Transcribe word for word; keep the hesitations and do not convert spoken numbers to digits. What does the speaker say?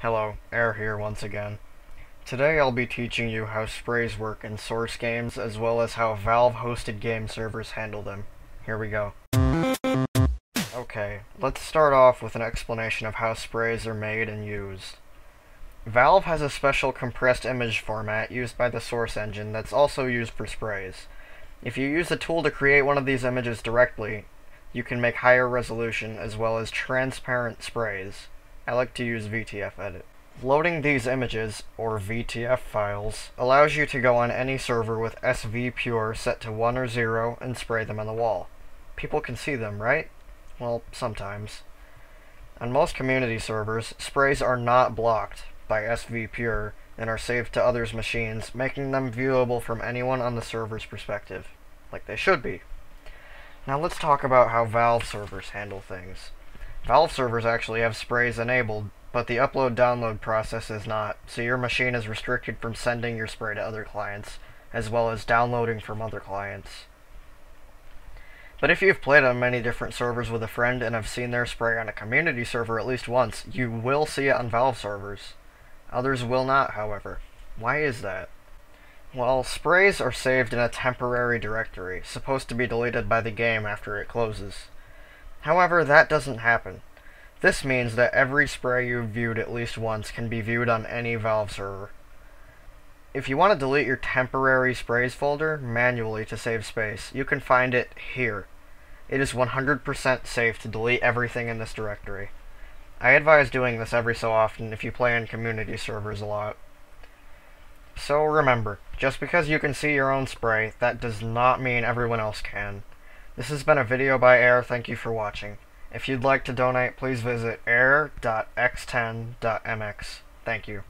Hello, Air here once again. Today I'll be teaching you how sprays work in Source games, as well as how Valve hosted game servers handle them. Here we go. Okay, let's start off with an explanation of how sprays are made and used. Valve has a special compressed image format used by the Source Engine that's also used for sprays. If you use the tool to create one of these images directly, you can make higher resolution as well as transparent sprays. I like to use VTFEdit. Loading these images, or V T F files, allows you to go on any server with S V pure set to one or zero and spray them on the wall. People can see them, right? Well, sometimes. On most community servers, sprays are not blocked by S V pure and are saved to others' machines, making them viewable from anyone on the server's perspective, like they should be. Now let's talk about how Valve servers handle things. Valve servers actually have sprays enabled, but the upload-download process is not, so your machine is restricted from sending your spray to other clients, as well as downloading from other clients. But if you've played on many different servers with a friend and have seen their spray on a community server at least once, you will see it on Valve servers. Others will not, however. Why is that? Well, sprays are saved in a temporary directory, supposed to be deleted by the game after it closes. However, that doesn't happen. This means that every spray you've viewed at least once can be viewed on any Valve server. If you want to delete your temporary sprays folder manually to save space, you can find it here. It is one hundred percent safe to delete everything in this directory. I advise doing this every so often if you play on community servers a lot. So remember, just because you can see your own spray, that does not mean everyone else can. This has been a video by Air, thank you for watching. If you'd like to donate, please visit air dot x ten dot m x. Thank you.